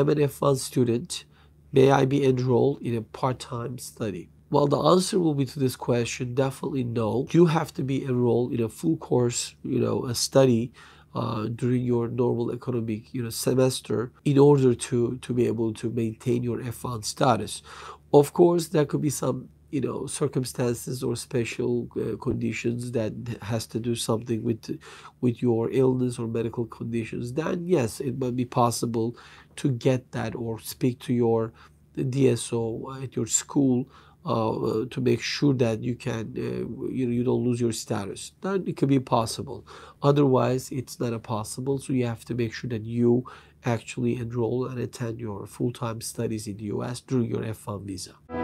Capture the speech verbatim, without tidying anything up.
am an F one student. May I be enrolled in a part-time study? Well, the answer will be to this question, definitely no. You have to be enrolled in a full course, you know, a study uh, during your normal academic, you know, semester in order to, to be able to maintain your F one status. Of course, there could be some, you know, circumstances or special uh, conditions that has to do something with with your illness or medical conditions. Then yes, it might be possible to get that or speak to your D S O at your school uh, to make sure that you can uh, you know, you don't lose your status. Then it could be possible. Otherwise, it's not a possible. So you have to make sure that you actually enroll and attend your full-time studies in the U S during your F one visa.